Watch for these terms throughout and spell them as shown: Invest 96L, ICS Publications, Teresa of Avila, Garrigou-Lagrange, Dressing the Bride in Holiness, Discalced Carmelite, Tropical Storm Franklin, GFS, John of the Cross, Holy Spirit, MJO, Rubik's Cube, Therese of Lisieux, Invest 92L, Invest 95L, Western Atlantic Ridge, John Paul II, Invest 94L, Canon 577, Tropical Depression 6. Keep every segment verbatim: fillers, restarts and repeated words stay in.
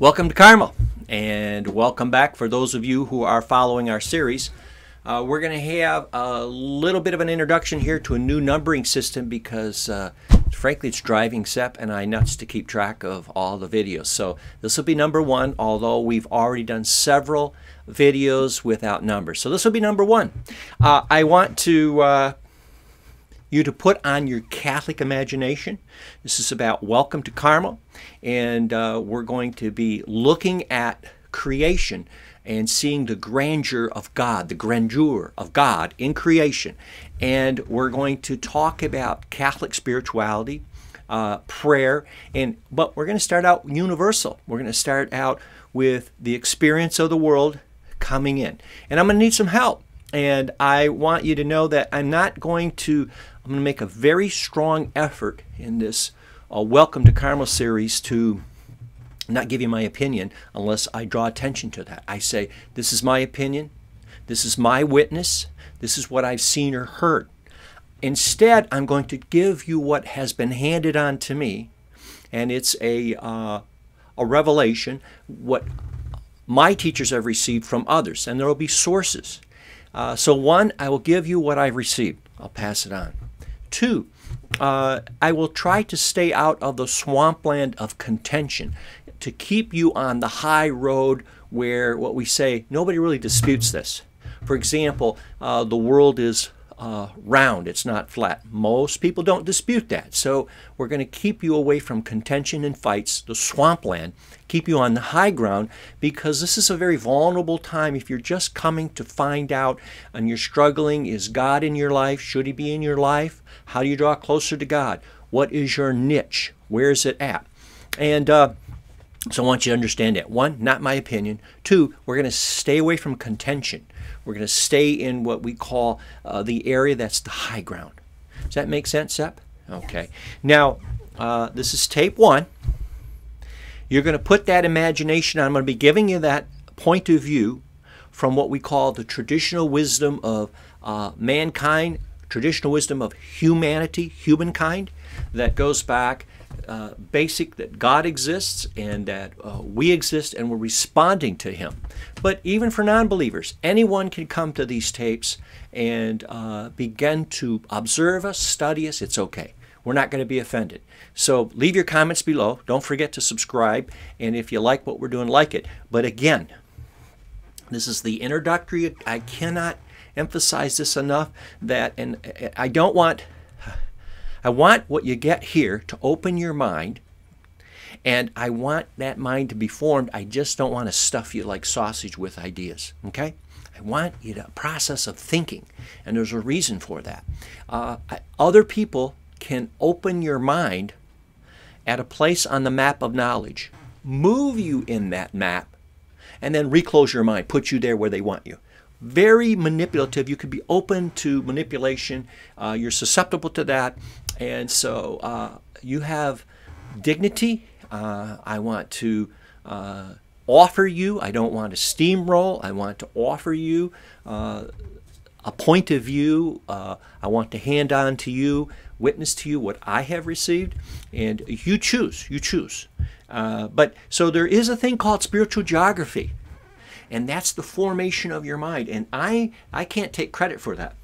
Welcome to Carmel, and welcome back for those of you who are following our series. Uh, we're going to have a little bit of an introduction here to a new numbering system because, uh, frankly, it's driving Sep and I nuts to keep track of all the videos. So this will be number one, although we've already done several videos without numbers. So this will be number one. Uh, I want to... Uh, you to put on your Catholic imagination. This is about Welcome to Carmel, and uh, we're going to be looking at creation and seeing the grandeur of God, the grandeur of God in creation. And we're going to talk about Catholic spirituality, uh, prayer, and but we're going to start out universal. We're going to start out with the experience of the world coming in. And I'm going to need some help. And I want you to know that I'm not going to, I'm going to make a very strong effort in this uh, Welcome to Carmel series to not give you my opinion unless I draw attention to that. I say, this is my opinion, this is my witness, this is what I've seen or heard. Instead, I'm going to give you what has been handed on to me, and it's a, uh, a revelation, what my teachers have received from others, and there will be sources. Uh, so one, I will give you what I received. I'll pass it on. Two, uh, I will try to stay out of the swampland of contention to keep you on the high road where what we say, nobody really disputes this. For example, uh, the world is uh, round. It's not flat. Most people don't dispute that. So we're going to keep you away from contention and fights, the swampland, keep you on the high ground, because this is a very vulnerable time. If you're just coming to find out and you're struggling, is God in your life? Should he be in your life? How do you draw closer to God? What is your niche? Where is it at? And uh, so I want you to understand that. One, not my opinion. Two, we're going to stay away from contention. We're going to stay in what we call uh, the area that's the high ground. Does that make sense, Sep? Okay. Now, uh, this is tape one. You're going to put that imagination on. I'm going to be giving you that point of view from what we call the traditional wisdom of uh, mankind, traditional wisdom of humanity, humankind, that goes back uh, basic that God exists and that uh, we exist and we're responding to him. But even for non-believers, anyone can come to these tapes and uh, begin to observe us, study us. It's okay. We're not going to be offended. So leave your comments below. Don't forget to subscribe. And if you like what we're doing, like it. But again, this is the introductory. I cannot emphasize this enough that, and I don't want, I want what you get here to open your mind. And I want that mind to be formed. I just don't want to stuff you like sausage with ideas. Okay? I want you to process of thinking. And there's a reason for that. Uh, I, other people can open your mind at a place on the map of knowledge, move you in that map, and then reclose your mind, put you there where they want you. Very manipulative. You could be open to manipulation. Uh, you're susceptible to that. And so uh, you have dignity. Uh, I want to uh, offer you. I don't want to steamroll. I want to offer you uh, a point of view. Uh, I want to hand on to you, witness to you what I have received, and you choose, you choose. Uh, but so there is a thing called spiritual geography, and that's the formation of your mind. And I, I can't take credit for that.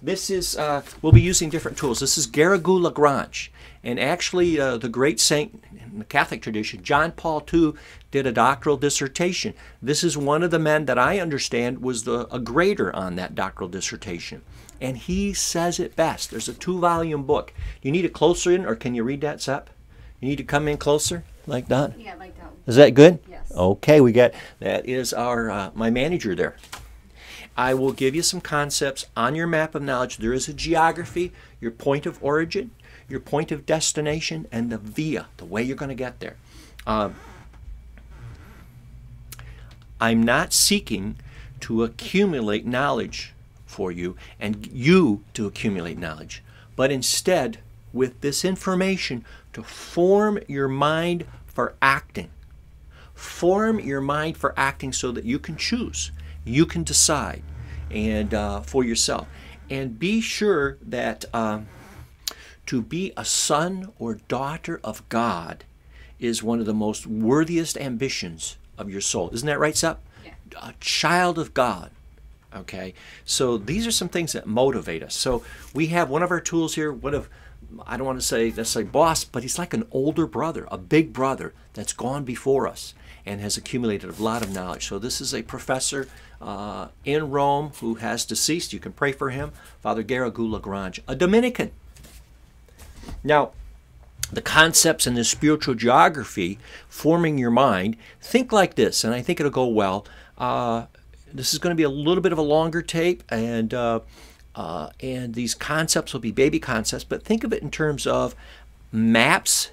This is, uh, we'll be using different tools. This is Garrigou-Lagrange. And actually, uh, the great saint in the Catholic tradition, John Paul the Second, did a doctoral dissertation. This is one of the men that I understand was the, a grader on that doctoral dissertation. And he says it best. There's a two-volume book. You need a closer in, or can you read that, Sep? You need to come in closer, like that? Yeah, like that. Is that good? Yes. Okay, we got, that is our, uh, my manager there. I will give you some concepts on your map of knowledge. There is a geography, your point of origin, your point of destination, and the via, the way you're going to get there. Um, I'm not seeking to accumulate knowledge for you and you to accumulate knowledge, but instead, with this information, to form your mind for acting. Form your mind for acting so that you can choose. You can decide and uh, for yourself. And be sure that um, to be a son or daughter of God is one of the most worthiest ambitions of your soul. Isn't that right, Sup? Yeah. A child of God. Okay, so these are some things that motivate us. So we have one of our tools here, one of, I don't want to say necessarily boss, but he's like an older brother, a big brother that's gone before us and has accumulated a lot of knowledge. So this is a professor uh, in Rome who has deceased. You can pray for him, Father Garrigou-Lagrange, a Dominican. Now, the concepts in this spiritual geography, forming your mind, think like this, and I think it'll go well. Uh, This is going to be a little bit of a longer tape, and uh, uh, and these concepts will be baby concepts, but think of it in terms of maps.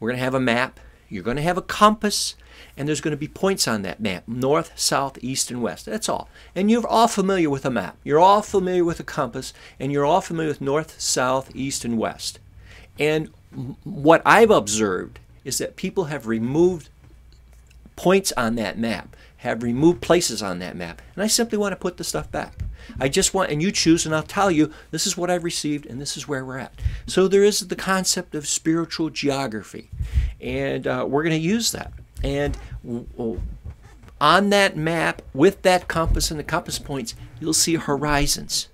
We're going to have a map. You're going to have a compass, and there's going to be points on that map, north, south, east, and west. That's all. And you're all familiar with a map. You're all familiar with a compass, and you're all familiar with north, south, east, and west. And what I've observed is that people have removed points on that map, have removed places on that map, and I simply want to put the stuff back. I just want, and you choose, and I'll tell you, this is what I've received, and this is where we're at. So there is the concept of spiritual geography, and uh, we're going to use that. And on that map, with that compass and the compass points, you'll see horizons.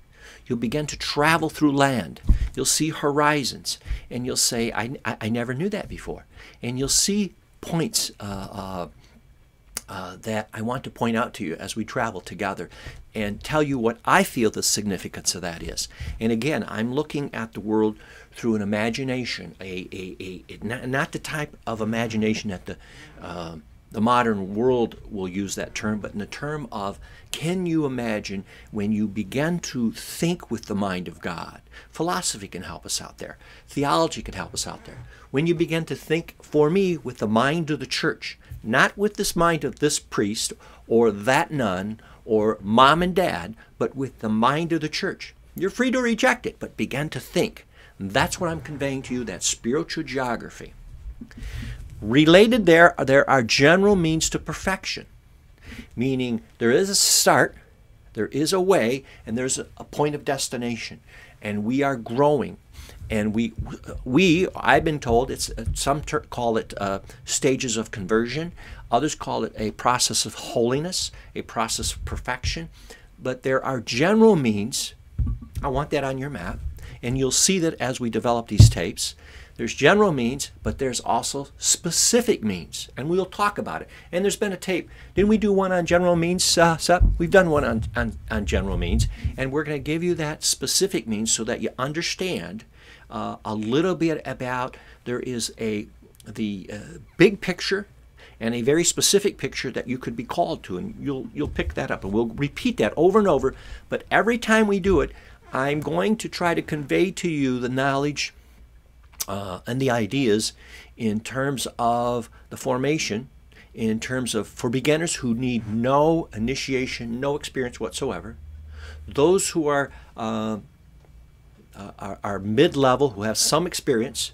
You'll begin to travel through land. You'll see horizons, and you'll say, I, I, I never knew that before. And you'll see points, uh, uh, Uh, that I want to point out to you as we travel together and tell you what I feel the significance of that is. And again, I'm looking at the world through an imagination, a, a, a, a not, not the type of imagination that the, uh, the modern world will use that term, but in the term of, can you imagine when you begin to think with the mind of God? Philosophy can help us out there. Theology can help us out there. When you begin to think, for me, with the mind of the church, not with this mind of this priest or that nun or mom and dad, but with the mind of the church. You're free to reject it, but begin to think. And that's what I'm conveying to you, that spiritual geography. Related there, there are general means to perfection, meaning there is a start, there is a way, and there's a point of destination, and we are growing. And we, we, I've been told, it's some call it uh, stages of conversion. Others call it a process of holiness, a process of perfection. But there are general means. I want that on your map. And you'll see that as we develop these tapes. There's general means, but there's also specific means. And we'll talk about it. And there's been a tape. Didn't we do one on general means, uh, Sup? We've done one on, on, on general means. And we're going to give you that specific means so that you understand Uh, a little bit about there is a the uh, big picture and a very specific picture that you could be called to, and you'll you'll pick that up, and we'll repeat that over and over. But every time we do it, I'm going to try to convey to you the knowledge uh, and the ideas in terms of the formation, in terms of for beginners who need no initiation, no experience whatsoever, those who are uh, Uh, are, are mid-level, who have some experience,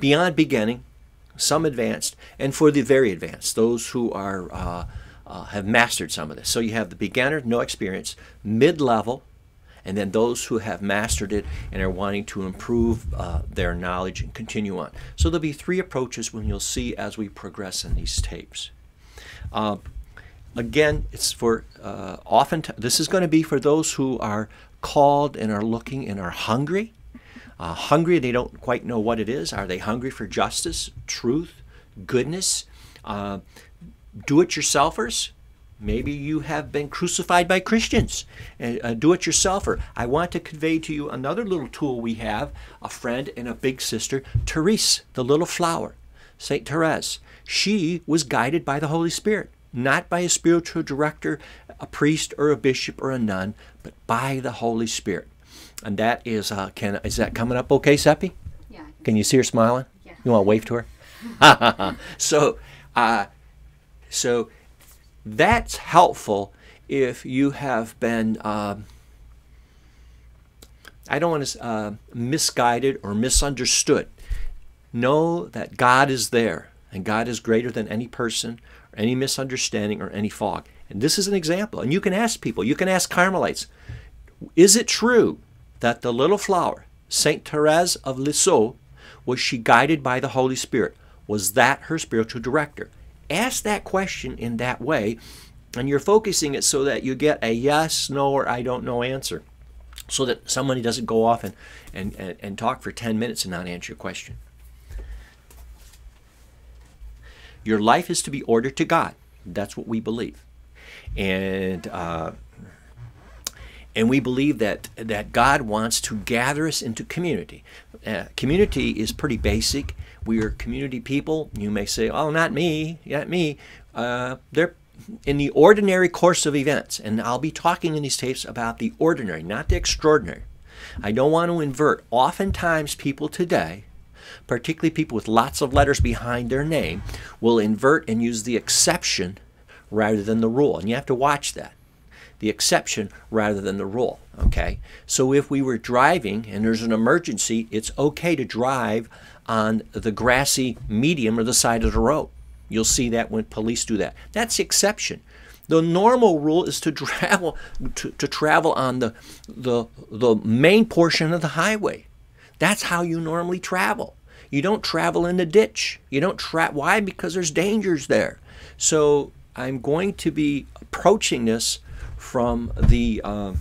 beyond beginning, some advanced, and for the very advanced, those who are uh, uh, have mastered some of this. So you have the beginner, no experience, mid-level, and then those who have mastered it and are wanting to improve uh, their knowledge and continue on. So there'll be three approaches when you'll see as we progress in these tapes. Uh, again, it's for uh, often, this is going to be for those who are called and are looking and are hungry. Uh, hungry, they don't quite know what it is. Are they hungry for justice, truth, goodness? Uh, do-it-yourselfers. Maybe you have been crucified by Christians. And uh, do-it-yourselfer. I want to convey to you another little tool we have, a friend and a big sister, Therese, the little flower, Saint Therese. She was guided by the Holy Spirit, not by a spiritual director, a priest or a bishop or a nun, but by the Holy Spirit. And that is, uh, can, is that coming up okay, Seppi? Yeah. Can you see her smiling? Yeah. You want to wave to her? so, uh, so that's helpful if you have been, uh, I don't want to, uh, misguided or misunderstood. Know that God is there, and God is greater than any person, or any misunderstanding, or any fog. And this is an example. And you can ask people, you can ask Carmelites, is it true that the little flower, Saint Therese of Lisieux, Was she guided by the Holy Spirit? Was that her spiritual director? Ask that question in that way, and you're focusing it so that you get a yes, no, or I don't know answer, so that somebody doesn't go off and, and, and, and talk for ten minutes and not answer your question. Your life is to be ordered to God. That's what we believe. And uh, and we believe that, that God wants to gather us into community. Uh, community is pretty basic. We are community people. You may say, oh, not me, not me. Uh, they're in the ordinary course of events. And I'll be talking in these tapes about the ordinary, not the extraordinary. I don't want to invert. Oftentimes people today, particularly people with lots of letters behind their name, will invert and use the exception rather than the rule. And you have to watch that. The exception rather than the rule, okay? So if we were driving and there's an emergency, it's okay to drive on the grassy median or the side of the road. You'll see that when police do that. That's the exception. The normal rule is to travel to, to travel on the, the, the main portion of the highway. That's how you normally travel. You don't travel in the ditch. You don't tra- Why? Because there's dangers there. So I'm going to be approaching this from the uh,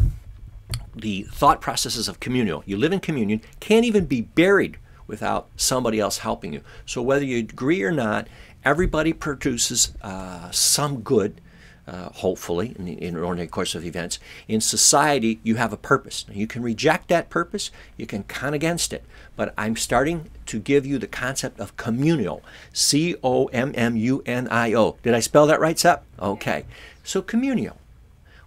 the thought processes of communal. You live in communion, can't even be buried without somebody else helping you. So whether you agree or not, everybody produces uh, some good, uh, hopefully, in the, in the ordinary course of events. In society, you have a purpose. You can reject that purpose, you can count against it, but I'm starting to give you the concept of communal, C O M M U N I O. Did I spell that right, Sep? Okay, so communal.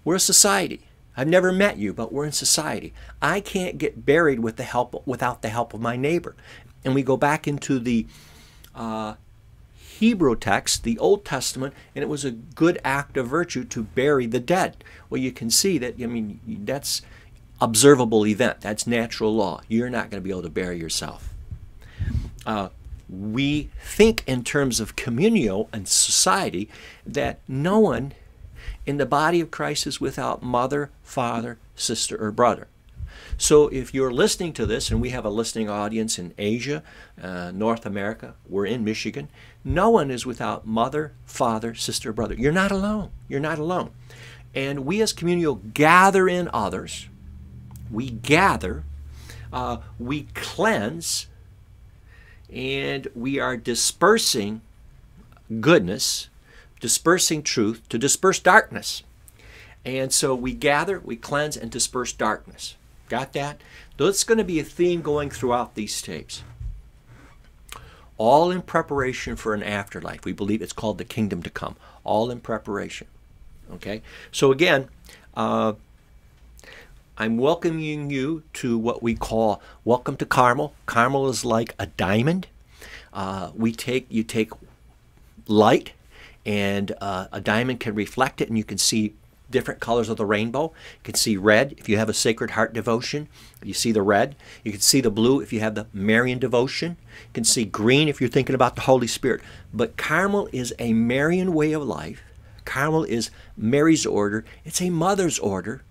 We're a society. I've never met you, but we're in society. I can't get buried with the help, without the help of my neighbor. And we go back into the uh, Hebrew text, the Old Testament, and it was a good act of virtue to bury the dead. Well, you can see that, I mean, that's observable event. That's natural law. You're not going to be able to bury yourself. Uh, we think in terms of communio and society that no one in the body of Christ is without mother, father, sister, or brother. So if you're listening to this, and we have a listening audience in Asia, uh, North America, we're in Michigan, no one is without mother, father, sister, or brother. You're not alone. You're not alone. And we as communal gather in others. We gather. Uh, we cleanse. And we are dispersing goodness, dispersing truth to disperse darkness. And so we gather, we cleanse, and disperse darkness. Got that? That's going to be a theme going throughout these tapes. All in preparation for an afterlife. We believe it's called the kingdom to come. All in preparation. Okay? So again, uh, I'm welcoming you to what we call Welcome to Carmel. Carmel is like a diamond. Uh, we take, you take light, and uh, a diamond can reflect it, and you can see different colors of the rainbow. You can see red if you have a Sacred Heart devotion. You see the red. You can see the blue if you have the Marian devotion. You can see green if you're thinking about the Holy Spirit. But Carmel is a Marian way of life. Carmel is Mary's order. It's a mother's order.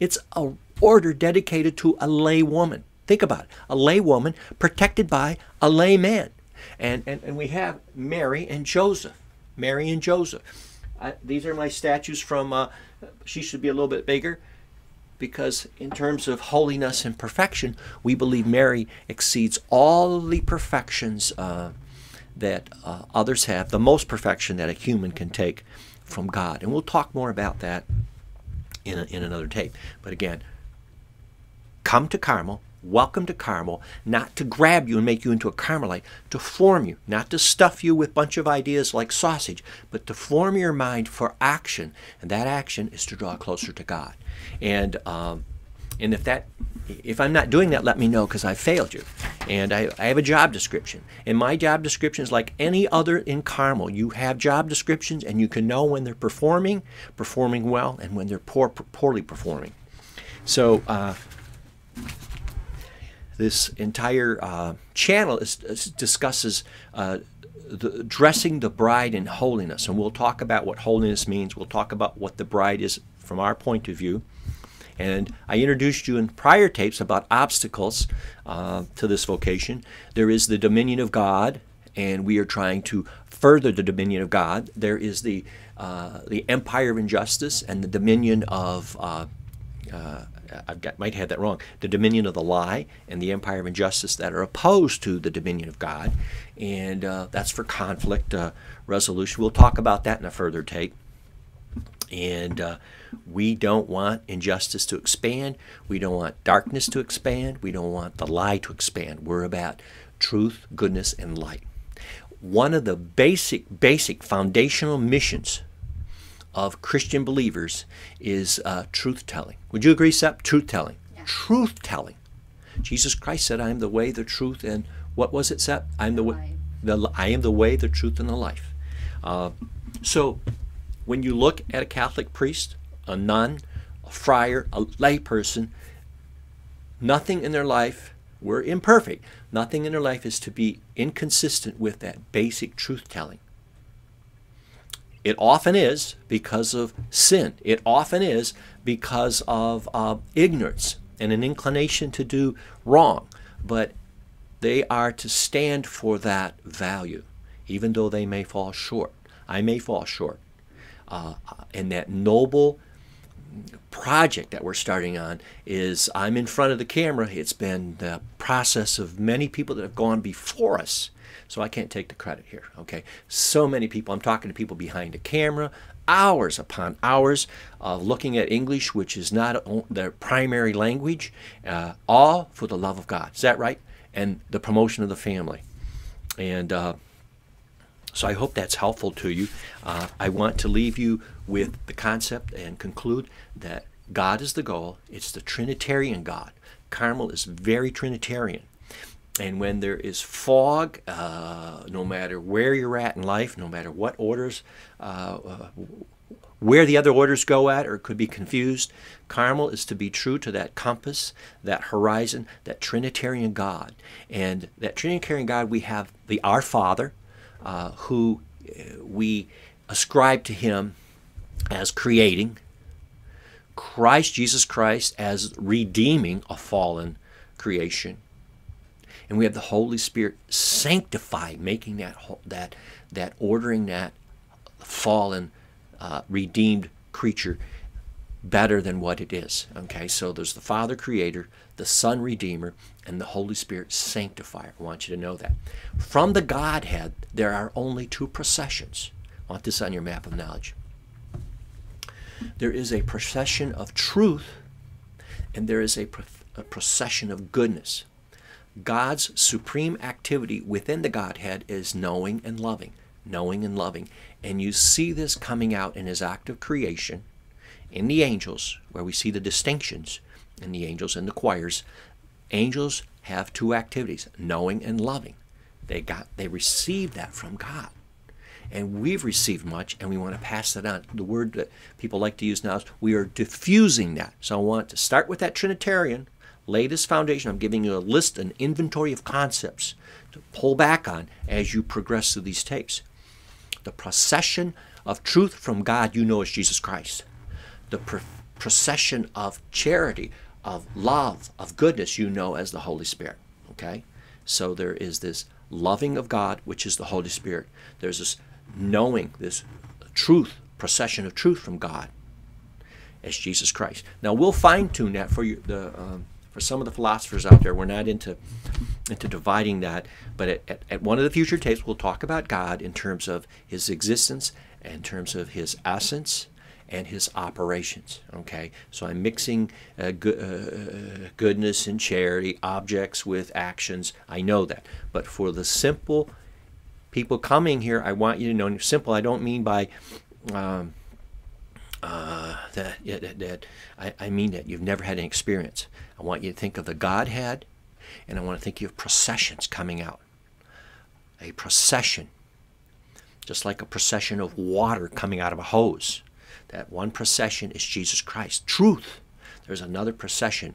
It's an order dedicated to a lay woman. Think about it. A lay woman protected by a lay man. And, and, and we have Mary and Joseph. Mary and Joseph. Uh, these are my statues from, uh, she should be a little bit bigger, because in terms of holiness and perfection, we believe Mary exceeds all the perfections uh, that uh, others have, the most perfection that a human can take from God. And we'll talk more about that in, a, in another tape. But again, come to Carmel. Welcome to Carmel, not to grab you and make you into a Carmelite, to form you, not to stuff you with a bunch of ideas like sausage, but to form your mind for action, and that action is to draw closer to God. And um, and if that, if I'm not doing that, let me know, because I failed you. And I, I have a job description, and my job description is like any other in Carmel. You have job descriptions, and you can know when they're performing, performing well, and when they're poor, poorly performing. So. Uh, This entire uh, channel is, is discusses uh, the, dressing the bride in holiness. And we'll talk about what holiness means. We'll talk about what the bride is from our point of view. And I introduced you in prior tapes about obstacles uh, to this vocation. There is the dominion of God, and we are trying to further the dominion of God. There is the, uh, the empire of injustice and the dominion of, uh, uh, I might have that wrong, the dominion of the lie and the empire of injustice that are opposed to the dominion of God. And uh, that's for conflict uh, resolution. We'll talk about that in a further tape. And uh, we don't want injustice to expand. We don't want darkness to expand. We don't want the lie to expand. We're about truth, goodness, and light. One of the basic, basic foundational missions of Christian believers is uh, truth-telling. Would you agree, Sep? Truth-telling. Yeah. Truth-telling. Jesus Christ said, I am the way, the truth, and what was it, Sep? I am the, the, the, I am the way, the truth, and the life. Uh, so... When you look at a Catholic priest, a nun, a friar, a layperson, nothing in their life, we're imperfect, nothing in their life is to be inconsistent with that basic truth-telling. It often is because of sin. It often is because of uh, ignorance and an inclination to do wrong. But they are to stand for that value, even though they may fall short. I may fall short. Uh, and that noble project that we're starting on is, I'm in front of the camera. It's been the process of many people that have gone before us. So I can't take the credit here, okay? So many people, I'm talking to people behind the camera, hours upon hours of looking at English, which is not their primary language, uh, all for the love of God. Is that right? And the promotion of the family. And uh, So I hope that's helpful to you. Uh, I want to leave you with the concept and conclude that God is the goal. It's the Trinitarian God. Carmel is very Trinitarian. And when there is fog, uh, no matter where you're at in life, no matter what orders, uh, uh, where the other orders go at or could be confused, Carmel is to be true to that compass, that horizon, that Trinitarian God. And that Trinitarian God, we have the Our Father, Uh, who we ascribe to him as creating, Christ, Jesus Christ, as redeeming a fallen creation. And we have the Holy Spirit sanctify, making that, that, that ordering that fallen, uh, redeemed creature better than what it is. Okay, so there's the Father Creator, the Son Redeemer, and the Holy Spirit Sanctifier. I want you to know that. From the Godhead, there are only two processions. I want this on your map of knowledge. There is a procession of truth, and there is a, pro a procession of goodness. God's supreme activity within the Godhead is knowing and loving, knowing and loving. And you see this coming out in his act of creation, in the angels, where we see the distinctions in the angels and the choirs. Angels have two activities, knowing and loving. They got, they received that from God. And we've received much, and we want to pass that on. The word that people like to use now is we are diffusing that. So I want to start with that Trinitarian, lay this foundation. I'm giving you a list, an inventory of concepts to pull back on as you progress through these tapes. The procession of truth from God you know as Jesus Christ. The pro procession of charity, of love, of goodness you know as the Holy Spirit. Okay? So there is this loving of God, which is the Holy Spirit. There's this knowing, this truth, procession of truth from God as Jesus Christ. Now we'll fine-tune that for you, the um, for some of the philosophers out there. We're not into into dividing that, but at, at, at one of the future tapes we'll talk about God in terms of his existence, in terms of his essence, and his operations, okay? So I'm mixing uh, go uh, goodness and charity, objects with actions. I know that. But for the simple people coming here, I want you to know, and simple, I don't mean by um, uh, that, that, that I, I mean that you've never had an experience. I want you to think of the Godhead, and I want to think of processions coming out. A procession, just like a procession of water coming out of a hose. That one procession is Jesus Christ, truth. There's another procession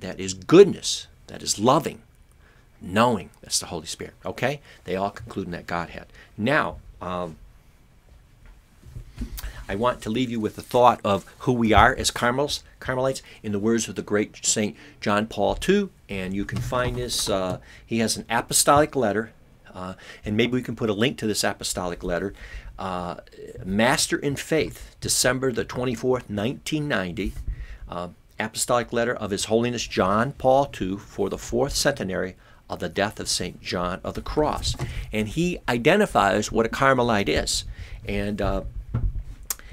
that is goodness, that is loving, knowing. That's the Holy Spirit, okay? They all conclude in that Godhead. Now, um, I want to leave you with the thought of who we are as Carmels, Carmelites, in the words of the great Saint John Paul the Second. And you can find this. Uh, he has an apostolic letter, uh, and maybe we can put a link to this apostolic letter. Uh, Master in Faith, December the twenty-fourth, nineteen ninety. Uh, apostolic letter of His Holiness John Paul the Second for the fourth centenary of the death of Saint John of the Cross. And he identifies what a Carmelite is. And uh,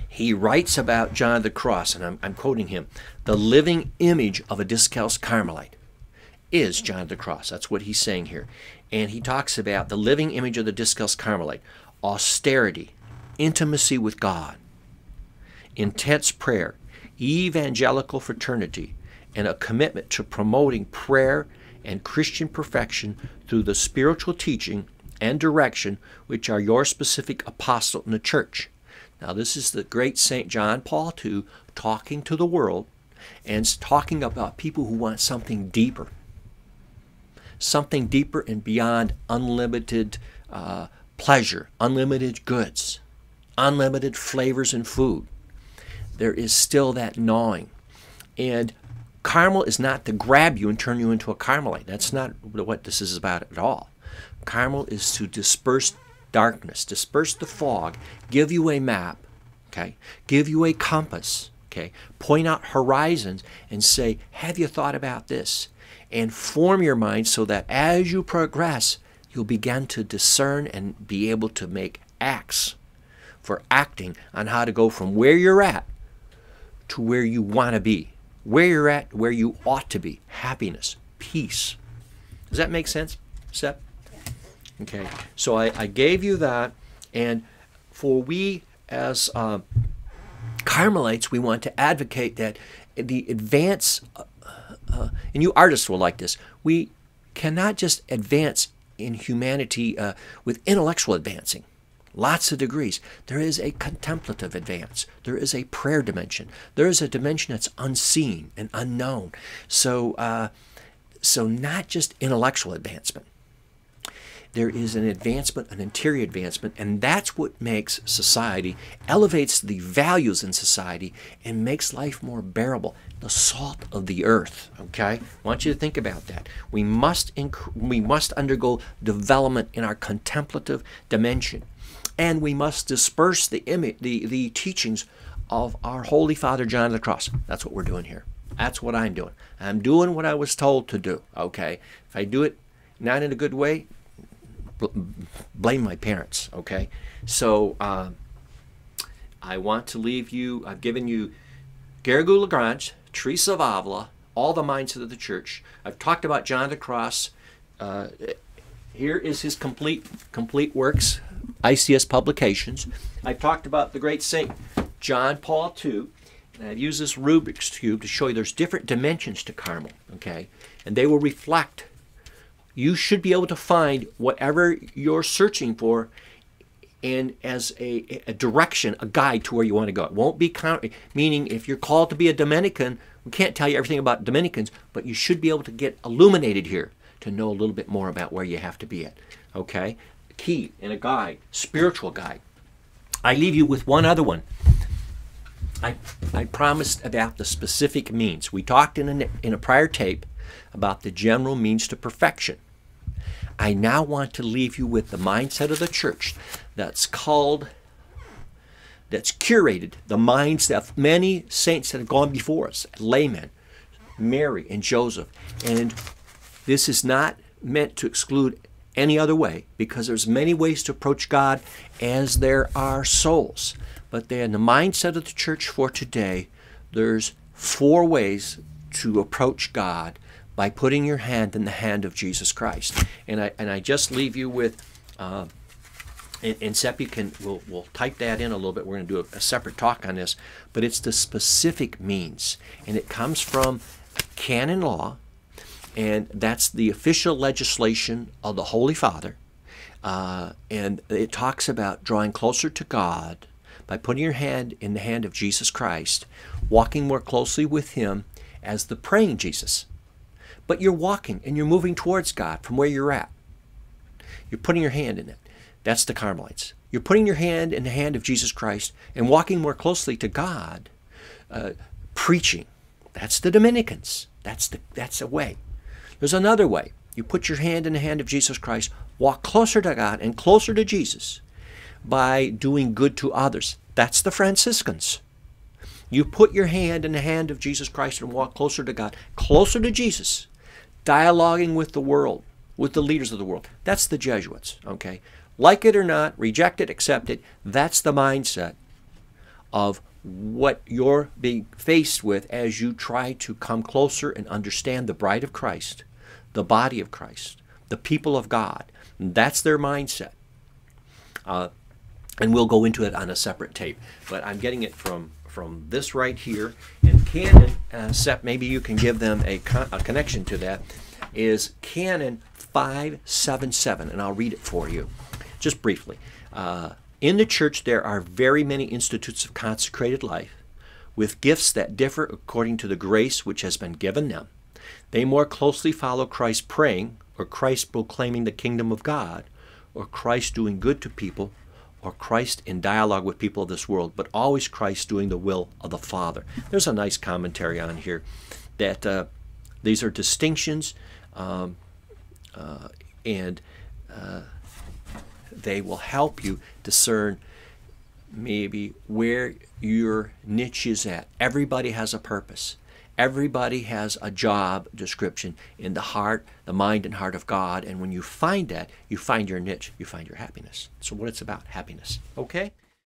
he writes about John of the Cross, and I'm, I'm quoting him, "The living image of a Discalced Carmelite is John of the Cross." That's what he's saying here. And he talks about the living image of the Discalced Carmelite: austerity, intimacy with God, intense prayer, evangelical fraternity, and a commitment to promoting prayer and Christian perfection through the spiritual teaching and direction which are your specific apostle in the church. Now, this is the great Saint John Paul the Second talking to the world, and talking about people who want something deeper, something deeper and beyond unlimited uh, pleasure, unlimited goods, unlimited flavors and food. There is still that gnawing. And Carmel is not to grab you and turn you into a Carmelite. That's not what this is about at all. Carmel is to disperse darkness, disperse the fog, give you a map, okay? Give you a compass, okay? Point out horizons and say, have you thought about this? And form your mind so that as you progress, you'll begin to discern and be able to make acts for acting on how to go from where you're at to where you want to be, where you're at, where you ought to be, happiness, peace. Does that make sense, Seth? Okay, so I, I gave you that, and for we as uh, Carmelites, we want to advocate that the advance, uh, uh, and you artists will like this, we cannot just advance in humanity uh, with intellectual advancing, lots of degrees. There is a contemplative advance. There is a prayer dimension. There is a dimension that's unseen and unknown. So, uh, so not just intellectual advancement. There is an advancement, an interior advancement, and that's what makes society, elevates the values in society, and makes life more bearable. The salt of the earth, okay? I want you to think about that. We must, inc we must undergo development in our contemplative dimension, and we must disperse the, the, the teachings of our Holy Father John of the Cross. That's what we're doing here. That's what I'm doing. I'm doing what I was told to do, okay? If I do it not in a good way, blame my parents, okay? So uh, I want to leave you, I've given you Garrigou-Lagrange, Teresa of Avila, all the minds of the church. I've talked about John of the Cross. Uh, here is his complete, complete works, I C S Publications. I've talked about the great Saint John Paul the Second, and I've used this Rubik's Cube to show you there's different dimensions to Carmel, okay? And they will reflect. You should be able to find whatever you're searching for and as a, a direction, a guide to where you want to go. It won't be, meaning if you're called to be a Dominican, we can't tell you everything about Dominicans, but you should be able to get illuminated here to know a little bit more about where you have to be at, okay? A key and a guide, spiritual guide. I leave you with one other one. I, I promised about the specific means. We talked in a, in a prior tape about the general means to perfection. I now want to leave you with the mindset of the church that's called, that's curated, the minds of many saints that have gone before us, laymen, Mary and Joseph. And this is not meant to exclude any other way, because there's many ways to approach God as there are souls. But in the mindset of the church for today, there's four ways to approach God by putting your hand in the hand of Jesus Christ. And I, and I just leave you with, uh, and, and Seppi can, we'll, we'll type that in a little bit. We're going to do a, a separate talk on this, but it's the specific means. And it comes from canon law, and that's the official legislation of the Holy Father. Uh, and it talks about drawing closer to God by putting your hand in the hand of Jesus Christ, walking more closely with Him as the praying Jesus. But you're walking and you're moving towards God from where you're at. You're putting your hand in it. That's the Carmelites. You're putting your hand in the hand of Jesus Christ and walking more closely to God, uh, preaching. That's the Dominicans. That's the that's a way. There's another way. You put your hand in the hand of Jesus Christ, walk closer to God and closer to Jesus by doing good to others. That's the Franciscans. You put your hand in the hand of Jesus Christ and walk closer to God, closer to Jesus, dialoguing with the world, with the leaders of the world. That's the Jesuits, okay? Like it or not, reject it, accept it. That's the mindset of what you're being faced with as you try to come closer and understand the bride of Christ, the body of Christ, the people of God. That's their mindset. Uh, and we'll go into it on a separate tape. But I'm getting it from... from this right here, and canon, uh, Seth, maybe you can give them a, con a connection to that, is Canon five seventy-seven, and I'll read it for you, just briefly. Uh, in the church there are very many institutes of consecrated life with gifts that differ according to the grace which has been given them. They more closely follow Christ praying, or Christ proclaiming the kingdom of God, or Christ doing good to people, or Christ in dialogue with people of this world, but always Christ doing the will of the Father. There's a nice commentary on here that uh, these are distinctions, um, uh, and uh, they will help you discern maybe where your niche is at. Everybody has a purpose. Everybody has a job description in the heart, the mind and heart of God. And when you find that, you find your niche, you find your happiness. So what it's about, happiness. Okay?